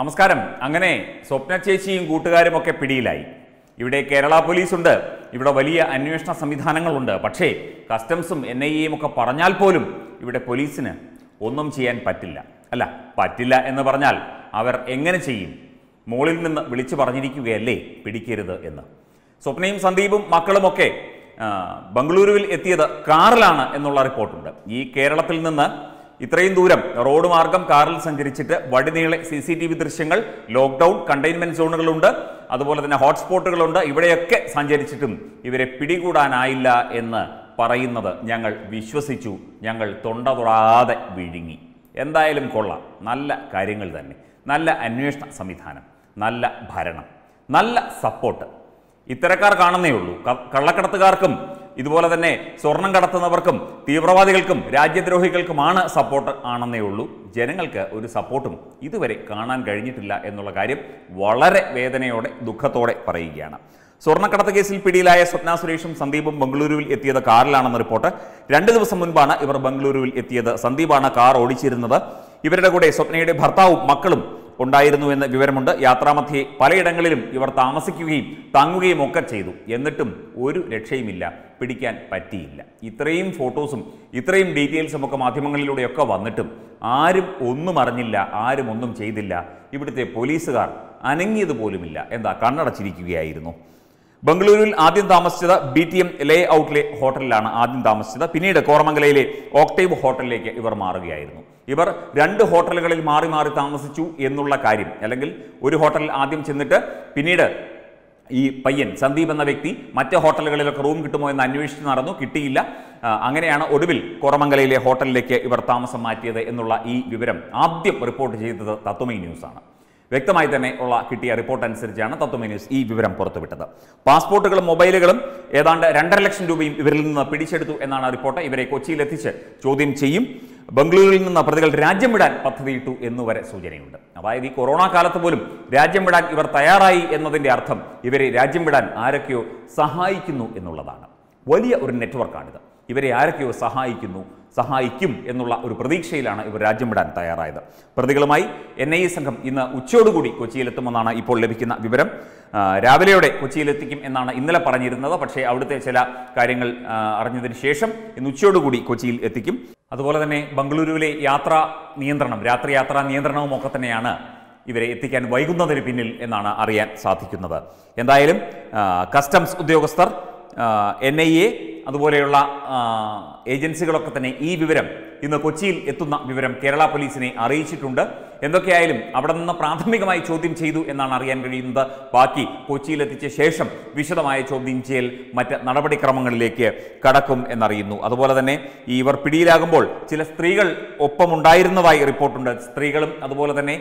നമസ്കാരം. അങ്ങനെ സ്വപ്ന ചേച്ചിയും കൂട്ടുകാരുമൊക്കെ പിടിയിലായി. ഇവിടെ കേരള പോലീസുണ്ട്, ഇവിടെ വലിയ അന്വേഷണ സംവിധാനങ്ങളുണ്ട്. പക്ഷേ കസ്റ്റംസും NIA ഒക്കെ പറഞ്ഞാൽ പോലും ഇവിടെ പോലീസിന് ഒന്നും ചെയ്യാൻ പറ്റില്ല. അല്ല, പറ്റില്ല എന്ന് പറഞ്ഞാൽ അവർ എങ്ങനെ ചെയ്യും? മോളിൽ നിന്ന് വിളിച്ചു പറഞ്ഞിരിക്കുകയല്ലേ പിടിക്കരുത് എന്ന്. സ്വപ്നയും സന്ദീപും മക്കളുമൊക്കെ ബംഗളൂരുവിൽ എത്തിയത് കാറിലാണ് എന്നുള്ള റിപ്പോർട്ടുണ്ട്. ഈ കേരളത്തിൽ നിന്ന് ഇത്രയും ദൂരം റോഡ് മാർഗം കാറിൽ സഞ്ചരിച്ചിട്ട് വടിനീളെ CCTV ദൃശ്യങ്ങൾ, ലോക്ക്ഡൌൺ, കണ്ടെയ്ൻമെന്റ് സോണുകളുണ്ട്, അതുപോലെ തന്നെ ഹോട്ട്സ്പോട്ടുകളുണ്ട്. ഇവിടെയൊക്കെ സഞ്ചരിച്ചിട്ടും ഇവരെ പിടികൂടാനായില്ല എന്ന് പറയുന്നത് ഞങ്ങൾ വിശ്വസിച്ചു, ഞങ്ങൾ തൊണ്ട തൊടാതെ വിഴുങ്ങി. എന്തായാലും കൊള്ളാം, നല്ല കാര്യങ്ങൾ തന്നെ. നല്ല അന്വേഷണ സംവിധാനം, നല്ല ഭരണം, നല്ല സപ്പോർട്ട് ഇത്തരക്കാർ കാണുന്നേ ഉള്ളൂ. കള്ളക്കടത്തുകാർക്കും ഇതുപോലെ തന്നെ സ്വർണം കടത്തുന്നവർക്കും തീവ്രവാദികൾക്കും രാജ്യദ്രോഹികൾക്കുമാണ് സപ്പോർട്ട് ആണെന്നേ ഉള്ളൂ. ജനങ്ങൾക്ക് ഒരു സപ്പോർട്ടും ഇതുവരെ കാണാൻ കഴിഞ്ഞിട്ടില്ല എന്നുള്ള കാര്യം വളരെ വേദനയോടെ ദുഃഖത്തോടെ പറയുകയാണ്. സ്വർണ്ണക്കടത്ത് കേസിൽ പിടിയിലായ സ്വപ്ന സുരേഷും സന്ദീപും ബംഗളൂരുവിൽ എത്തിയത് കാറിലാണെന്ന റിപ്പോർട്ട്. 2 ദിവസം മുൻപാണ് ഇവർ ബംഗളൂരുവിൽ എത്തിയത്. സന്ദീപാണ് കാർ ഓടിച്ചിരുന്നത്. ഇവരുടെ കൂടെ സ്വപ്നയുടെ ഭർത്താവും മക്കളും ഉണ്ടായിരുന്നു എന്ന വിവരമുണ്ട്. യാത്രാമധ്യേ പലയിടങ്ങളിലും ഇവർ താമസിക്കുകയും തങ്ങുകയും ഒക്കെ ചെയ്തു. എന്നിട്ടും ഒരു രക്ഷയുമില്ല, പിടിക്കാൻ പറ്റിയില്ല. ഇത്രയും ഫോട്ടോസും ഇത്രയും ഡീറ്റെയിൽസും ഒക്കെ മാധ്യമങ്ങളിലൂടെയൊക്കെ വന്നിട്ടും ആരും ഒന്നും അറിഞ്ഞില്ല, ആരും ഒന്നും ചെയ്തില്ല. ഇവിടുത്തെ പോലീസുകാർ അനങ്ങിയതുപോലുമില്ല. എന്താ, കണ്ണടച്ചിരിക്കുകയായിരുന്നു. ബംഗളൂരുവിൽ ആദ്യം താമസിച്ചത് BTM ലേ ഔട്ട്ലെ ഹോട്ടലിലാണ് ആദ്യം താമസിച്ചത്. പിന്നീട് കോറമംഗലയിലെ ഓക്ടേവ് ഹോട്ടലിലേക്ക് ഇവർ മാറുകയായിരുന്നു. ഇവർ 2 ഹോട്ടലുകളിൽ മാറി താമസിച്ചു എന്നുള്ള കാര്യം, അല്ലെങ്കിൽ ഒരു ഹോട്ടലിൽ ആദ്യം ചെന്നിട്ട് പിന്നീട് ഈ പയ്യൻ സന്ദീപ് എന്ന വ്യക്തി മറ്റ് ഹോട്ടലുകളിലൊക്കെ റൂം കിട്ടുമോ എന്ന് അന്വേഷിച്ച് നടന്നു, കിട്ടിയില്ല. അങ്ങനെയാണ് ഒടുവിൽ കോറമംഗലയിലെ ഹോട്ടലിലേക്ക് ഇവർ താമസം മാറ്റിയത് എന്നുള്ള ഈ വിവരം ആദ്യം റിപ്പോർട്ട് ചെയ്തത് തത്വമൈ ന്യൂസാണ്. വ്യക്തമായി തന്നെ ഉള്ള കിട്ടിയ റിപ്പോർട്ട് അനുസരിച്ചാണ് തത്വമൈ ന്യൂസ് ഈ വിവരം പുറത്തുവിട്ടത്. പാസ്പോർട്ടുകളും മൊബൈലുകളും ഏതാണ്ട് 2.5 ലക്ഷം രൂപയും ഇവരിൽ നിന്ന് പിടിച്ചെടുത്തു എന്നാണ് റിപ്പോർട്ട്. ഇവരെ കൊച്ചിയിലെത്തിച്ച് ചോദ്യം ചെയ്യും. ബംഗളൂരുവിൽ നിന്ന് പ്രതികൾ രാജ്യം വിടാൻ പദ്ധതിയിട്ടു എന്നുവരെ സൂചനയുണ്ട്. അതായത് ഈ കൊറോണ കാലത്ത് പോലും രാജ്യം വിടാൻ ഇവർ തയ്യാറായി എന്നതിൻ്റെ അർത്ഥം ഇവരെ രാജ്യം വിടാൻ ആരൊക്കെയോ സഹായിക്കുന്നു എന്നുള്ളതാണ്. വലിയ ഒരു നെറ്റ്വർക്കാണിത്. ഇവരെ ആരൊക്കെയോ സഹായിക്കും എന്നുള്ള ഒരു പ്രതീക്ഷയിലാണ് ഇവർ രാജ്യം വിടാൻ തയ്യാറായത്. പ്രതികളുമായി NIA സംഘം ഇന്ന് ഉച്ചയോടുകൂടി കൊച്ചിയിലെത്തുമെന്നാണ് ഇപ്പോൾ ലഭിക്കുന്ന വിവരം. രാവിലെയോടെ കൊച്ചിയിലെത്തിക്കും എന്നാണ് ഇന്നലെ പറഞ്ഞിരുന്നത്. പക്ഷേ അവിടുത്തെ ചില കാര്യങ്ങൾ അറിഞ്ഞതിന് ശേഷം ഇന്ന് ഉച്ചയോടുകൂടി കൊച്ചിയിൽ എത്തിക്കും. അതുപോലെ തന്നെ ബംഗളൂരുവിലെ യാത്രാ നിയന്ത്രണം, രാത്രി യാത്രാ നിയന്ത്രണവും ഒക്കെ തന്നെയാണ് ഇവരെ എത്തിക്കാൻ വൈകുന്നതിന് പിന്നിൽ എന്നാണ് അറിയാൻ സാധിക്കുന്നത്. എന്തായാലും കസ്റ്റംസ് ഉദ്യോഗസ്ഥർ, NIA, അതുപോലെയുള്ള ഏജൻസികളൊക്കെ തന്നെ ഈ വിവരം ഇന്ന് കൊച്ചിയിൽ എത്തുന്ന വിവരം കേരള പോലീസിനെ അറിയിച്ചിട്ടുണ്ട്. എന്തൊക്കെയായാലും അവിടെ നിന്ന് പ്രാഥമികമായി ചോദ്യം ചെയ്തു എന്നാണ് അറിയാൻ കഴിയുന്നത്. ബാക്കി കൊച്ചിയിലെത്തിച്ച ശേഷം വിശദമായ ചോദ്യം ചെയ്യൽ മറ്റ് നടപടിക്രമങ്ങളിലേക്ക് കടക്കും എന്നറിയുന്നു. അതുപോലെ തന്നെ ഇവർ പിടിയിലാകുമ്പോൾ ചില സ്ത്രീകൾ ഒപ്പമുണ്ടായിരുന്നതായി റിപ്പോർട്ടുണ്ട്. സ്ത്രീകളും അതുപോലെ തന്നെ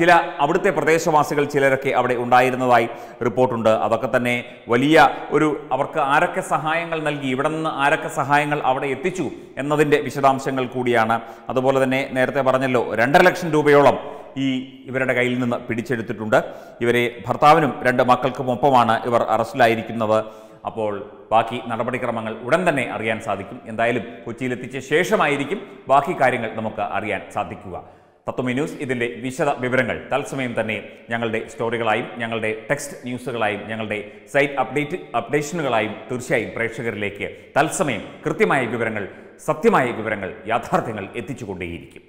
ചില അവിടുത്തെ പ്രദേശവാസികൾ ചിലരൊക്കെ അവിടെ ഉണ്ടായിരുന്നതായി റിപ്പോർട്ടുണ്ട്. അതൊക്കെ തന്നെ വലിയ ഒരു അവർക്ക് ആരൊക്കെ സഹായങ്ങൾ നൽകി, ഇവിടെ നിന്ന് ആരൊക്കെ സഹായങ്ങൾ അവിടെ എത്തിച്ചു എന്നതിൻ്റെ വിശദാംശങ്ങൾ കൂടിയാണ്. അതുപോലെ തന്നെ നേരത്തെ പറഞ്ഞല്ലോ 2.5 ലക്ഷം രൂപയോളം ഈ ഇവരുടെ കയ്യിൽ നിന്ന് പിടിച്ചെടുത്തിട്ടുണ്ട്. ഇവരെ ഭർത്താവിനും 2 മക്കൾക്കുമൊപ്പമാണ് ഇവർ അറസ്റ്റിലായിരിക്കുന്നത്. അപ്പോൾ ബാക്കി നടപടിക്രമങ്ങൾ ഉടൻ തന്നെ അറിയാൻ സാധിക്കും. എന്തായാലും കൊച്ചിയിലെത്തിച്ച ശേഷമായിരിക്കും ബാക്കി കാര്യങ്ങൾ നമുക്ക് അറിയാൻ സാധിക്കുക. തത്വമൈ ന്യൂസ് ഇതിൻ്റെ വിശദ വിവരങ്ങൾ തത്സമയം തന്നെ ഞങ്ങളുടെ സ്റ്റോറികളായും ഞങ്ങളുടെ ടെക്സ്റ്റ് ന്യൂസുകളായും ഞങ്ങളുടെ സൈറ്റ് അപ്ഡേഷനുകളായും തീർച്ചയായും പ്രേക്ഷകരിലേക്ക് തത്സമയം കൃത്യമായ വിവരങ്ങൾ, സത്യമായ വിവരങ്ങൾ, യാഥാർത്ഥ്യങ്ങൾ എത്തിച്ചുകൊണ്ടേയിരിക്കും.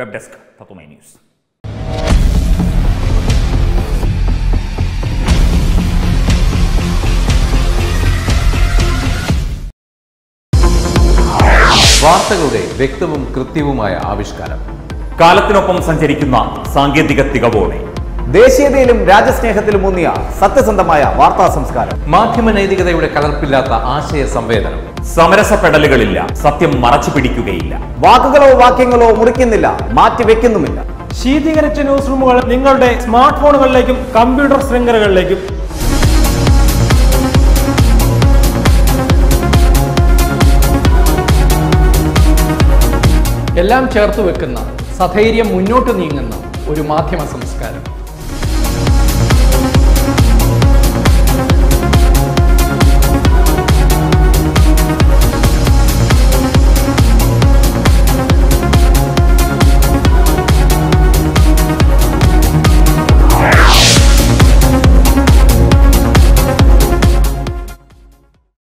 Web desk Tatwamayi news. വാർത്തകളുടെ വ്യക്തവും കൃത്യവുമായ ആവിഷ്കാരം, കാലത്തിനൊപ്പം സഞ്ചരിക്കുന്ന സാങ്കേതിക തികവോടെ ദേശീയതയിലും രാജ്യസ്നേഹത്തിലും ഊന്നിയ സത്യസന്ധമായ വാർത്താ സംസ്കാരം, മാധ്യമ നൈതികതയുടെ കലർപ്പില്ലാത്ത ആശയ സംവേദനം, സമരസപ്പെടലുകളില്ല, സത്യം മറച്ചു പിടിക്കുകയില്ല, വാക്കുകളോ വാക്യങ്ങളോ മുറിക്കുന്നില്ല, മാറ്റിവെക്കുന്നുമില്ല. ശീതീകരിച്ച ന്യൂസ് റൂമുകൾ നിങ്ങളുടെ സ്മാർട്ട് ഫോണുകളിലേക്കും കമ്പ്യൂട്ടർ ശൃംഖലകളിലേക്കും. എല്ലാം ചേർത്ത് വെക്കുന്ന, സധൈര്യം മുന്നോട്ട് നീങ്ങുന്ന ഒരു മാധ്യമ സംസ്കാരം.